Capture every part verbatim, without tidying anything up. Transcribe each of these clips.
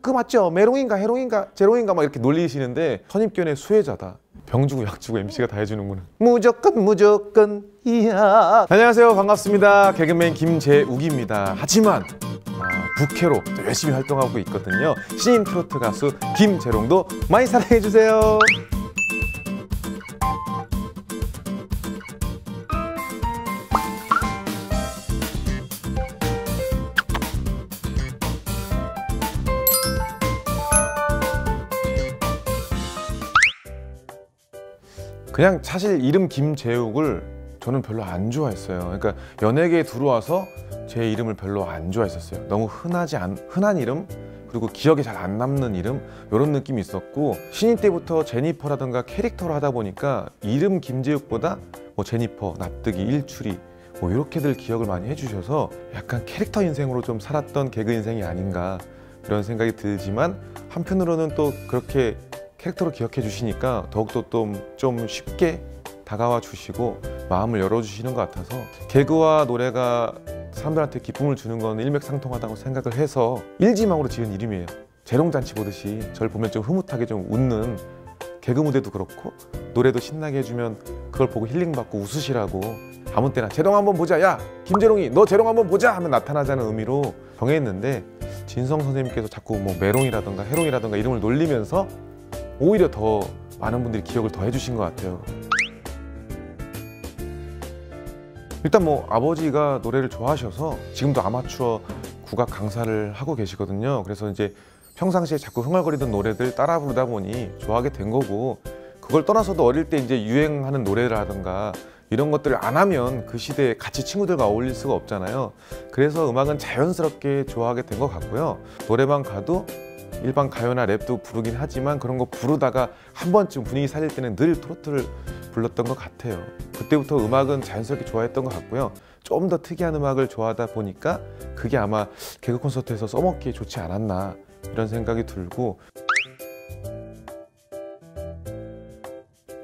그 맞죠? 메롱인가 해롱인가 제롱인가 막 이렇게 놀리시는데 선입견의 수혜자다. 병주고 약주고 엠씨가 다 해주는구나. 무조건 무조건 이야. 안녕하세요, 반갑습니다. 개그맨 김재욱입니다. 하지만 부캐로 열심히 활동하고 있거든요. 신인 트로트 가수 김재롱도 많이 사랑해주세요. 그냥 사실 이름 김재욱을 저는 별로 안 좋아했어요. 그러니까 연예계에 들어와서 제 이름을 별로 안 좋아했었어요. 너무 흔하지 않, 흔한 이름, 그리고 기억에 잘 안 남는 이름, 이런 느낌이 있었고, 신인 때부터 제니퍼라든가 캐릭터로 하다 보니까 이름 김재욱보다 뭐 제니퍼, 납득이, 일출이 뭐 이렇게들 기억을 많이 해주셔서 약간 캐릭터 인생으로 좀 살았던 개그 인생이 아닌가 이런 생각이 들지만, 한편으로는 또 그렇게 캐릭터로 기억해 주시니까 더욱더 좀 쉽게 다가와 주시고 마음을 열어주시는 것 같아서, 개그와 노래가 사람들한테 기쁨을 주는 건 일맥상통하다고 생각을 해서 일지망으로 지은 이름이에요. 재롱잔치 보듯이 절 보면 좀 흐뭇하게 좀 웃는, 개그 무대도 그렇고 노래도 신나게 해주면 그걸 보고 힐링받고 웃으시라고, 아무 때나 재롱 한번 보자, 야 김재롱이 너 재롱 한번 보자 하면 나타나자는 의미로 정했는데, 진성 선생님께서 자꾸 뭐 메롱이라든가 해롱이라든가 이름을 놀리면서 오히려 더 많은 분들이 기억을 더 해주신 것 같아요. 일단 뭐 아버지가 노래를 좋아하셔서 지금도 아마추어 국악 강사를 하고 계시거든요. 그래서 이제 평상시에 자꾸 흥얼거리던 노래들 따라 부르다 보니 좋아하게 된 거고, 그걸 떠나서도 어릴 때 이제 유행하는 노래라든가 이런 것들을 안 하면 그 시대에 같이 친구들과 어울릴 수가 없잖아요. 그래서 음악은 자연스럽게 좋아하게 된 것 같고요. 노래방 가도 일반 가요나 랩도 부르긴 하지만 그런 거 부르다가 한 번쯤 분위기 살릴 때는 늘 트로트를 불렀던 것 같아요. 그때부터 음악은 자연스럽게 좋아했던 것 같고요. 좀 더 특이한 음악을 좋아하다 보니까 그게 아마 개그 콘서트에서 써먹기에 좋지 않았나 이런 생각이 들고,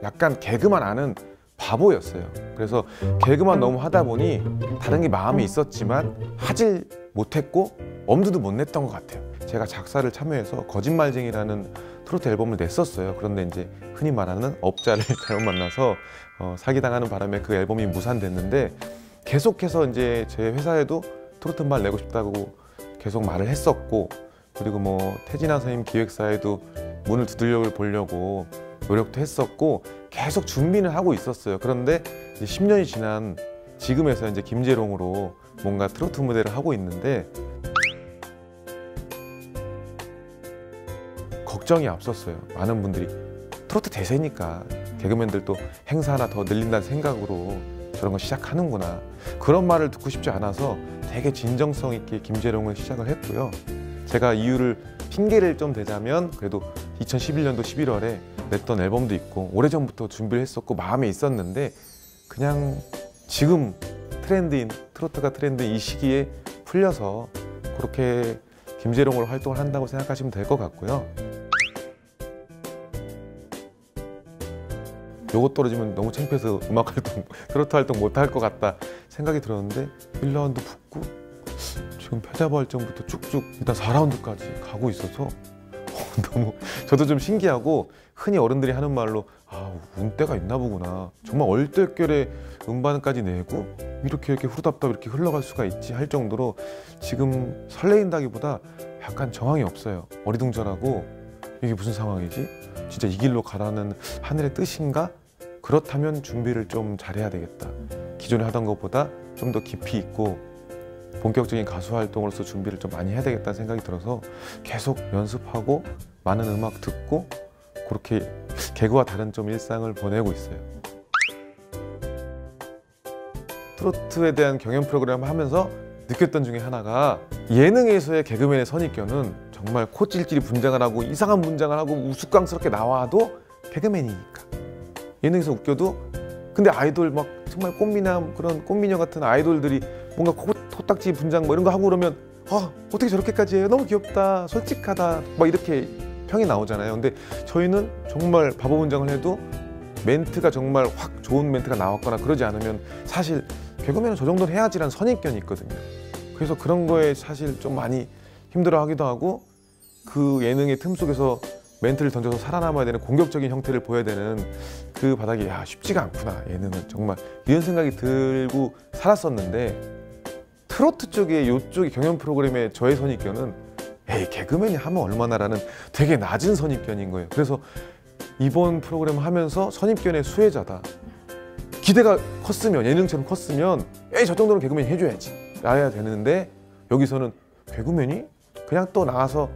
약간 개그만 아는 바보였어요. 그래서 개그만 너무 하다 보니 다른 게 마음에 있었지만 하질 못했고 엄두도 못 냈던 것 같아요. 제가 작사를 참여해서 거짓말쟁이라는 트로트 앨범을 냈었어요. 그런데 이제 흔히 말하는 업자를 잘못 만나서 어, 사기당하는 바람에 그 앨범이 무산됐는데, 계속해서 이제 제 회사에도 트로트 음반 내고 싶다고 계속 말을 했었고, 그리고 뭐 태진아 선생님 기획사에도 문을 두들려 보려고 노력도 했었고, 계속 준비는 하고 있었어요. 그런데 이제 십 년이 지난 지금에서 이제 김재롱으로 뭔가 트로트 무대를 하고 있는데 걱정이 앞섰어요. 많은 분들이 트로트 대세니까 개그맨들도 행사 하나 더 늘린다는 생각으로 저런 거 시작하는구나, 그런 말을 듣고 싶지 않아서 되게 진정성 있게 김재롱을 시작을 했고요. 제가 이유를 핑계를 좀 대자면, 그래도 이천십일 년도 십일월에 냈던 앨범도 있고 오래전부터 준비를 했었고 마음에 있었는데, 그냥 지금 트렌드인, 트로트가 트렌드인 이 시기에 풀려서 그렇게 김재롱으로 활동을 한다고 생각하시면 될 것 같고요. 요거 떨어지면 너무 창피해서 음악 활동, 트로트 활동 못할 것 같다 생각이 들었는데, 일 라운드 붙고 지금 패자부활전부터 쭉쭉 일단 사 라운드까지 가고 있어서 너무 저도 좀 신기하고, 흔히 어른들이 하는 말로 아, 운때가 있나 보구나, 정말 얼떨결에 음반까지 내고 이렇게 이렇게 후루답답 이렇게 흘러갈 수가 있지 할 정도로 지금 설레인다기보다 약간 정황이 없어요. 어리둥절하고 이게 무슨 상황이지? 진짜 이 길로 가라는 하늘의 뜻인가? 그렇다면 준비를 좀 잘해야 되겠다. 기존에 하던 것보다 좀 더 깊이 있고 본격적인 가수 활동으로서 준비를 좀 많이 해야 되겠다는 생각이 들어서 계속 연습하고 많은 음악 듣고 그렇게 개그와 다른 좀 일상을 보내고 있어요. 트로트에 대한 경연 프로그램을 하면서 느꼈던 중에 하나가, 예능에서의 개그맨의 선입견은 정말 코찔찔이 분장을 하고 이상한 분장을 하고 우스꽝스럽게 나와도 개그맨이니까, 예능에서 웃겨도, 근데 아이돌 막 정말 꽃미남, 그런 꽃미녀 같은 아이돌들이 뭔가 코, 코딱지 분장 뭐 이런 거 하고 그러면 아, 어떻게 저렇게까지 해요? 너무 귀엽다, 솔직하다 막 이렇게 평이 나오잖아요. 근데 저희는 정말 바보 분장을 해도 멘트가 정말 확 좋은 멘트가 나왔거나 그러지 않으면 사실 개그맨은 저 정도는 해야지라는 선입견이 있거든요. 그래서 그런 거에 사실 좀 많이 힘들어하기도 하고, 그 예능의 틈 속에서 멘트를 던져서 살아남아야 되는 공격적인 형태를 보여야 되는 그 바닥이 야 쉽지가 않구나 예능은 정말 이런 생각이 들고 살았었는데 트로트 쪽에 요쪽이 경연 프로그램의 저의 선입견은 에이 개그맨이 하면 얼마나라는 되게 낮은 선입견인 거예요. 그래서 이번 프로그램 하면서 선입견의 수혜자다. 기대가 컸으면 예능처럼 컸으면 에이 저 정도는 개그맨이 해줘야지 라야 되는데 여기서는 개그맨이 그냥 또 나와서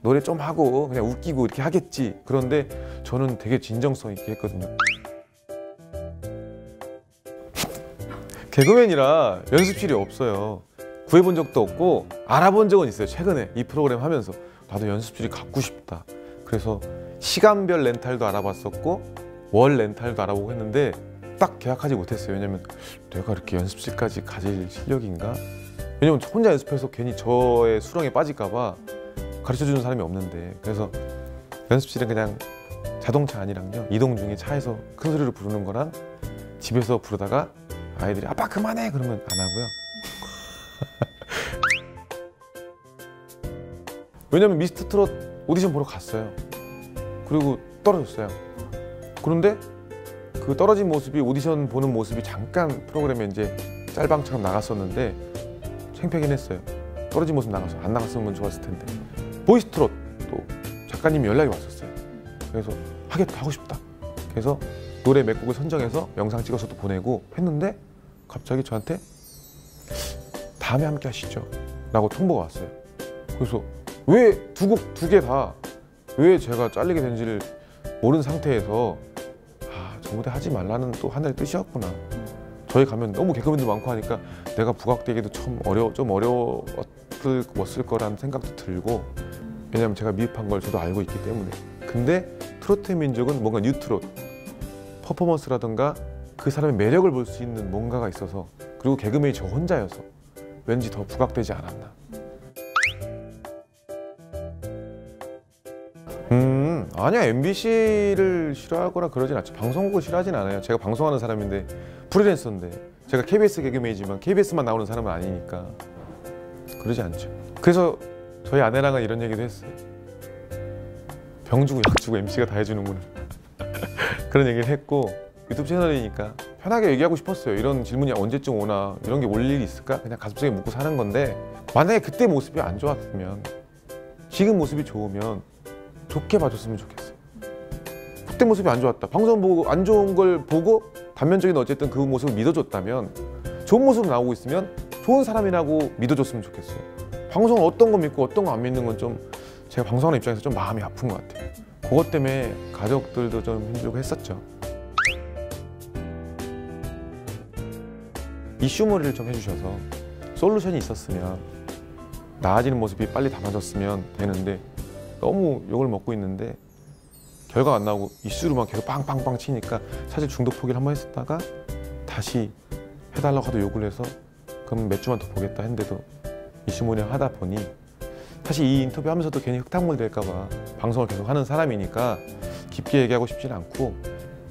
노래 좀 하고 그냥 웃기고 이렇게 하겠지. 그런데 저는 되게 진정성 있게 했거든요. 개그맨이라 연습실이 없어요. 구해본 적도 없고 알아본 적은 있어요. 최근에 이 프로그램 하면서 나도 연습실이 갖고 싶다. 그래서 시간별 렌탈도 알아봤었고 월 렌탈도 알아보고 했는데 딱 계약하지 못했어요. 왜냐면 내가 이렇게 연습실까지 가질 실력인가? 왜냐면 혼자 연습해서 괜히 저의 수렁에 빠질까 봐 가르쳐주는 사람이 없는데 그래서 연습실은 그냥 자동차 안이랑요 이동 중에 차에서 큰 소리로 부르는 거랑 집에서 부르다가 아이들이 아빠 그만해 그러면 안 하고요. 왜냐면 미스터트롯 오디션 보러 갔어요. 그리고 떨어졌어요. 그런데 그 떨어진 모습이 오디션 보는 모습이 잠깐 프로그램에 이제 짤방처럼 나갔었는데 창피하긴 했어요. 떨어진 모습 나가서 안 나갔으면 좋았을 텐데. 보이스트롯 또 작가님이 연락이 왔었어요. 그래서 하겠다 하고 싶다. 그래서 노래 몇 곡을 선정해서 영상 찍어서 또 보내고 했는데 갑자기 저한테 다음에 함께 하시죠 라고 통보가 왔어요. 그래서 왜 두 곡 두 개 다 왜 제가 잘리게 된지를 모르는 상태에서 아 저 무대 하지 말라는 또 하늘의 뜻이었구나. 저희 가면 너무 개그맨도 많고 하니까 내가 부각되기도 참 어려 좀 어려웠을 거라는 생각도 들고 왜냐면 제가 미흡한 걸 저도 알고 있기 때문에. 근데 트로트의 민족은 뭔가 뉴트롯 퍼포먼스라던가 그 사람의 매력을 볼 수 있는 뭔가가 있어서 그리고 개그맨이 저 혼자여서 왠지 더 부각되지 않았나. 음 아니야 엠비씨를 싫어하거나 그러진 않죠. 방송국을 싫어하진 않아요. 제가 방송하는 사람인데 프리랜서인데 제가 케이비에스 개그맨이지만 케이비에스만 나오는 사람은 아니니까 그러지 않죠. 그래서 저희 아내랑은 이런 얘기도 했어요. 병 주고 약 주고 엠씨가 다 해주는구나. 그런 얘기를 했고 유튜브 채널이니까 편하게 얘기하고 싶었어요. 이런 질문이 언제쯤 오나 이런 게 올 일이 있을까? 그냥 가슴속에 묻고 사는 건데 만약에 그때 모습이 안 좋았으면 지금 모습이 좋으면 좋게 봐줬으면 좋겠어요. 그때 모습이 안 좋았다. 방송 보고 안 좋은 걸 보고 단면적인 어쨌든 그 모습을 믿어줬다면 좋은 모습 나오고 있으면 좋은 사람이라고 믿어줬으면 좋겠어요. 방송은 어떤 거 믿고 어떤 거 안 믿는 건 좀 제가 방송하는 입장에서 좀 마음이 아픈 것 같아요. 그것 때문에 가족들도 좀 힘들고 했었죠. 이슈몰이를 좀 해주셔서 솔루션이 있었으면 나아지는 모습이 빨리 담아졌으면 되는데 너무 욕을 먹고 있는데 결과 안 나오고 이슈로만 계속 빵빵빵 치니까 사실 중독 포기를 한번 했었다가 다시 해달라고 하도 욕을 해서 그럼 몇 주만 더 보겠다 했는데도 이슈몰이 하다 보니 사실 이 인터뷰 하면서도 괜히 흙탕물 될까 봐 방송을 계속 하는 사람이니까 깊게 얘기하고 싶진 않고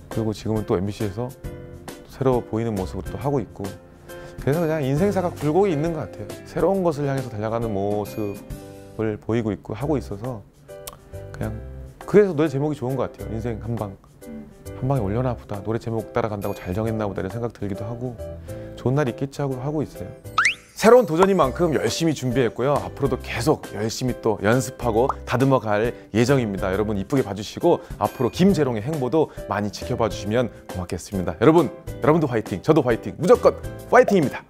그리고 지금은 또 엠비씨에서 새로 보이는 모습으로 또 하고 있고 그래서 그냥 인생사가 굴곡이 있는 것 같아요. 새로운 것을 향해서 달려가는 모습을 보이고 있고 하고 있어서 그냥 그래서 노래 제목이 좋은 것 같아요. 인생 한방 한방에 올려나 보다 노래 제목 따라간다고 잘 정했나 보다 이런 생각 들기도 하고 좋은 날이 있겠지 하고 하고 있어요. 새로운 도전인 만큼 열심히 준비했고요. 앞으로도 계속 열심히 또 연습하고 다듬어 갈 예정입니다. 여러분 이쁘게 봐주시고 앞으로 김재롱의 행보도 많이 지켜봐 주시면 고맙겠습니다. 여러분, 여러분도 화이팅! 저도 화이팅! 무조건 화이팅입니다!